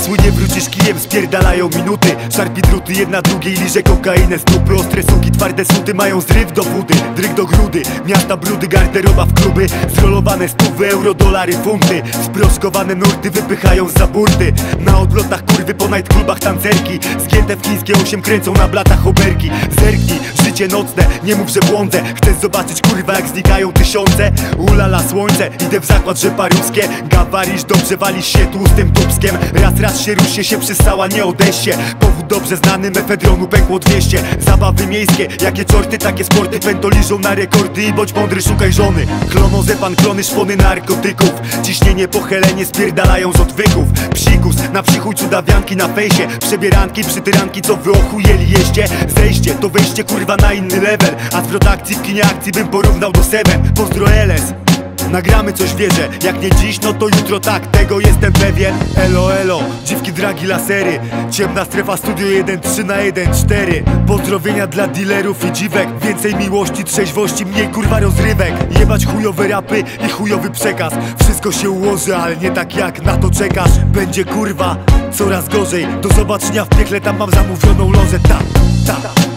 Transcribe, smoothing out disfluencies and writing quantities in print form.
Wisły nie wrócisz kijem, spierdalają minuty. Szarpie druty, jedna drugiej liże kokainę. Stupy, ostre suki, twarde suty, mają zryw do budy, dryg do grudy. Miasta brudy, garderoba w kluby. Zrolowane stówy, euro, dolary, funty. Sproszkowane nurty wypychają za burty. Na odlotach kurwy, po nightclubach tancerki. Zgięte w chińskie 8 kręcą na blatach oberki. Zerknij, życie nocne, nie mów, że błądzę. Chcesz zobaczyć kurwa jak znikają tysiące? Ulala słońce, idę w zakład, że paruskie. Gawarisz, dobrze walisz się tłustym dupskiem. Raz się rusie, się przystała, nie odejść się. Powód dobrze znany, mefedronu pękło 200. Zabawy miejskie, jakie czorty, takie sporty. Pentoliżą na rekordy i bądź mądry, szukaj żony. Klonozepan, klony, szpony narkotyków. Ciśnienie, pochylenie, spierdalają z odwyków. Psikus, na przychuj cudawianki na fejsie. Przebieranki, przytyranki, co wy ochujeli jeździe. Zejście, to wejście kurwa na inny level. A zwrot akcji w kinie akcji bym porównał do Seven. Pozdro LS. Nagramy coś, wierzę, jak nie dziś, no to jutro, tak, tego jestem pewien. Elo, elo, dziwki, dragi, lasery. Ciemna strefa, studio 1, 3 na 1, 4. Pozdrowienia dla dealerów i dziwek. Więcej miłości, trzeźwości, mniej kurwa rozrywek. Jebać chujowe rapy i chujowy przekaz. Wszystko się ułoży, ale nie tak jak na to czekasz. Będzie kurwa coraz gorzej. Do zobaczenia w piekle, tam mam zamówioną lożę. Ta, ta.